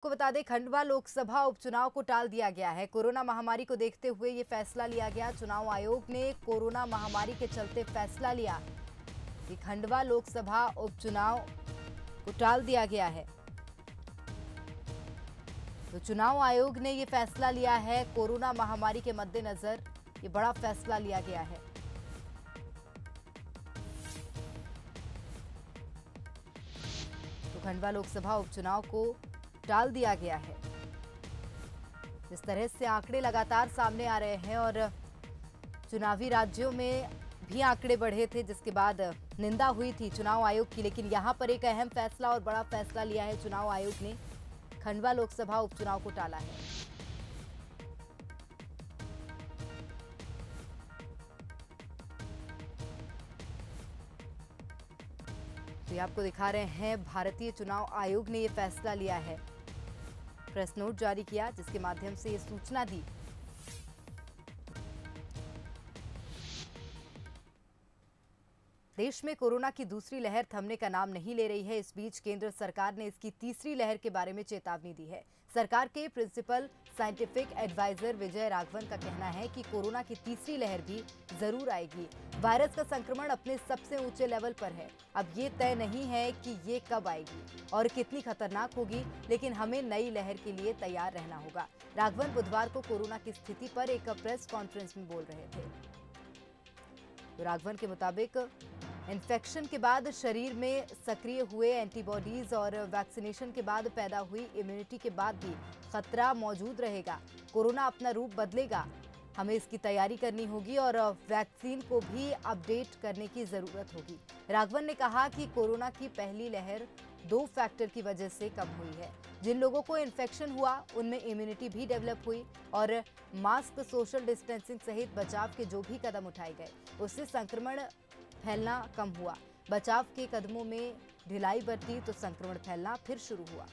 आपको बता दें, खंडवा लोकसभा उपचुनाव को टाल दिया गया है। कोरोना महामारी को देखते हुए ये फैसला लिया गया। चुनाव आयोग ने कोरोना महामारी के चलते फैसला लिया कि खंडवा लोकसभा उपचुनाव को टाल दिया गया है। तो चुनाव आयोग ने ये फैसला लिया है, कोरोना महामारी के मद्देनजर ये बड़ा फैसला लिया गया है। तो खंडवा लोकसभा उपचुनाव को टाल दिया गया है। जिस तरह से आंकड़े लगातार सामने आ रहे हैं और चुनावी राज्यों में भी आंकड़े बढ़े थे, जिसके बाद निंदा हुई थी चुनाव आयोग की, लेकिन यहाँ पर एक अहम फैसला और बड़ा फैसला लिया है चुनाव आयोग ने। खंडवा लोकसभा उपचुनाव को टाला है। तो ये आपको दिखा रहे हैं, भारतीय चुनाव आयोग ने ये फैसला लिया है। प्रेस नोट जारी किया जिसके माध्यम से ये सूचना दी। देश में कोरोना की दूसरी लहर थमने का नाम नहीं ले रही है। इस बीच केंद्र सरकार ने इसकी तीसरी लहर के बारे में चेतावनी दी है। सरकार के principal scientific adviser Vijay Raghavan का कहना है कि कोरोना की तीसरी लहर भी जरूर आएगी। वायरस का संक्रमण अपने सबसे ऊंचे लेवल पर है। अब ये तय नहीं है कि ये कब आएगी और कितनी खतरनाक होगी, लेकिन हमें नई लहर के लिए तैयार रहना होगा। राघवन बुधवार को कोरोना की स्थिति पर एक प्रेस कॉन्फ्रेंस में बोल रहे थे। तो राघवन के मुताबिक इन्फेक्शन के बाद शरीर में सक्रिय हुए एंटीबॉडीज और वैक्सीनेशन के बाद पैदा हुई इम्यूनिटी के बाद भी खतरा मौजूद रहेगा। कोरोना अपना रूप बदलेगा, हमें इसकी तैयारी करनी होगी और वैक्सीन को भी अपडेट करने की जरूरत होगी। राघवन ने कहा कि कोरोना की पहली लहर 2 फैक्टर की वजह से कम हुई है। जिन लोगों को इन्फेक्शन हुआ उनमें इम्यूनिटी भी डेवलप हुई और मास्क, सोशल डिस्टेंसिंग सहित बचाव के जो भी कदम उठाए गए उससे संक्रमण फैलना कम हुआ। बचाव के कदमों में ढिलाई बरती तो संक्रमण फैलना फिर शुरू हुआ।